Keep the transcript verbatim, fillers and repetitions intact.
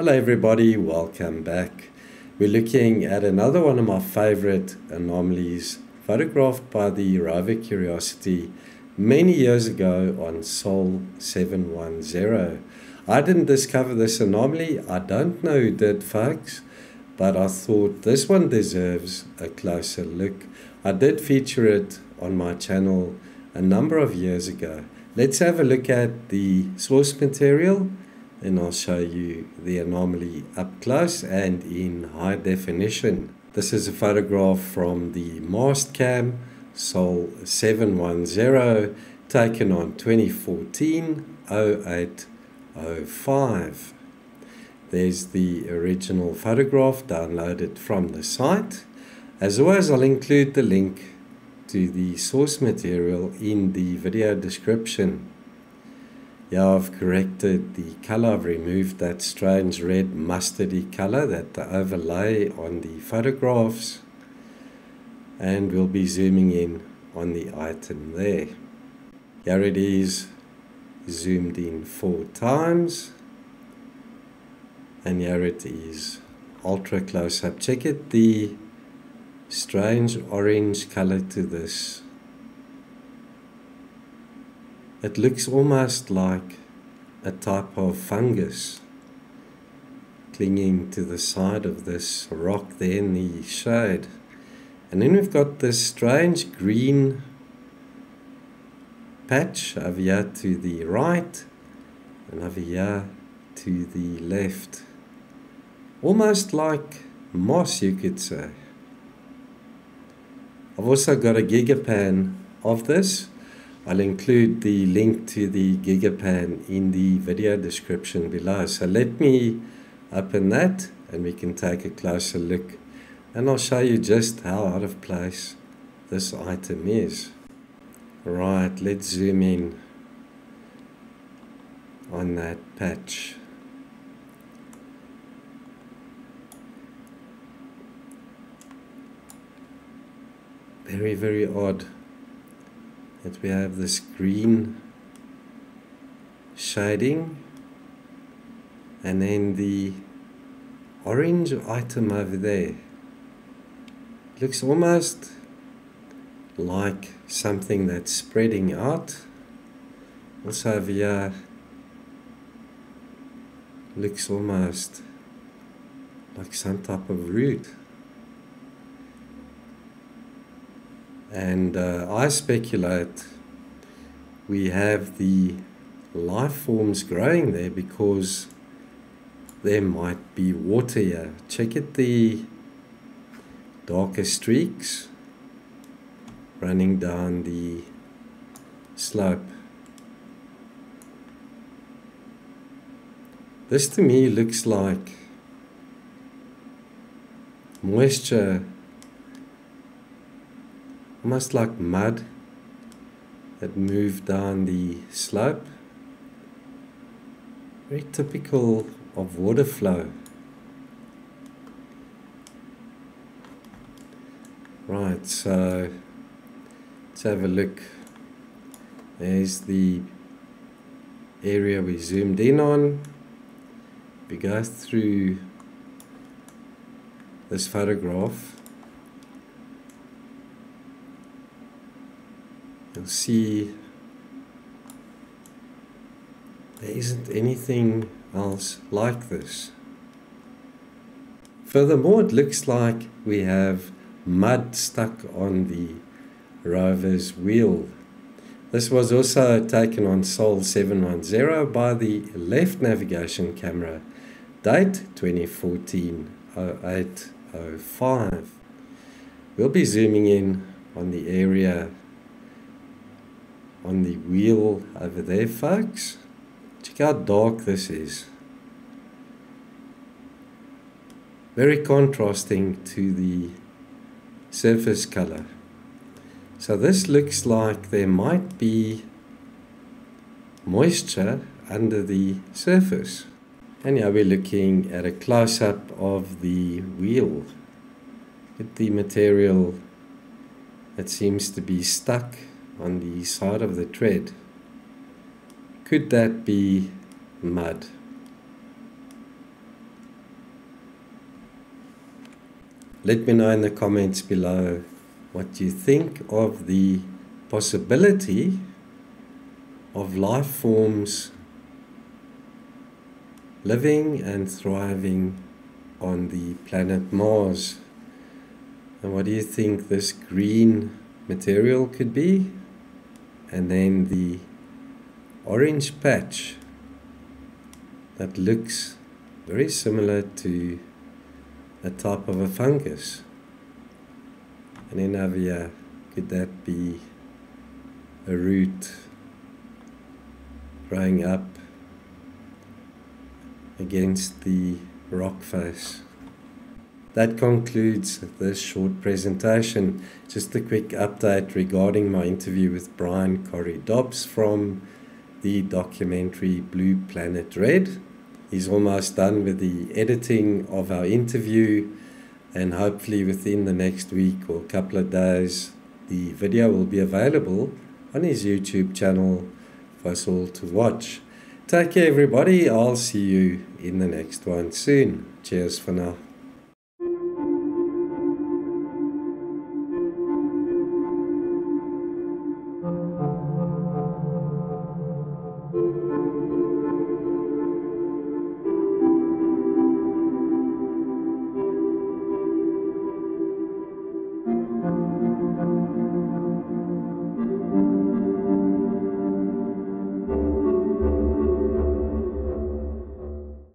Hello everybody, welcome back. We're looking at another one of my favorite anomalies photographed by the rover Curiosity many years ago on Sol seven one zero. I didn't discover this anomaly, I don't know who did, folks, but I thought this one deserves a closer look. I did feature it on my channel a number of years ago. Let's have a look at the source material and I'll show you the anomaly up close and in high definition. This is a photograph from the mast cam Sol seven one zero taken on twenty fourteen oh eight oh five. There's the original photograph downloaded from the site. As always, I'll include the link to the source material in the video description. Yeah, I've corrected the color. I've removed that strange red mustardy color that the overlay on the photographs, and we'll be zooming in on the item there. Here it is, zoomed in four times, and here it is, ultra close-up. Check it, the strange orange color to this. It looks almost like a type of fungus clinging to the side of this rock there in the shade. And then we've got this strange green patch over here to the right and over here to the left. Almost like moss, you could say. I've also got a GigaPan of this. I'll include the link to the GigaPan in the video description below. So let me open that and we can take a closer look. And I'll show you just how out of place this item is. Right, let's zoom in on that patch. Very, very odd that we have this green shading and then the orange item over there. Looks almost like something that's spreading out. Also over here looks almost like some type of root. And uh, I speculate we have the life forms growing there because there might be water here. Check it, the darker streaks running down the slope. This to me looks like moisture, almost like mud that moved down the slope. Very typical of water flow. Right, so let's have a look. There's the area we zoomed in on. We go through this photograph. You'll see there isn't anything else like this. Furthermore, it looks like we have mud stuck on the rover's wheel. This was also taken on Sol seven one zero by the left navigation camera, date twenty fourteen oh eight oh five. We'll be zooming in on the area on the wheel over there, folks. Check how dark this is. Very contrasting to the surface color. So this looks like there might be moisture under the surface. And now we're looking at a close-up of the wheel. Look at the material that seems to be stuck on the side of the tread. Could that be mud? Let me know in the comments below what you think of the possibility of life forms living and thriving on the planet Mars. And what do you think this green material could be? And then the orange patch that looks very similar to a type of a fungus. And then over here, could that be a root growing up against the rock face? That concludes this short presentation. Just a quick update regarding my interview with Brian Cory Dobbs from the documentary Blue Planet Red. He's almost done with the editing of our interview, and hopefully within the next week or couple of days the video will be available on his YouTube channel for us all to watch. Take care everybody, I'll see you in the next one soon. Cheers for now.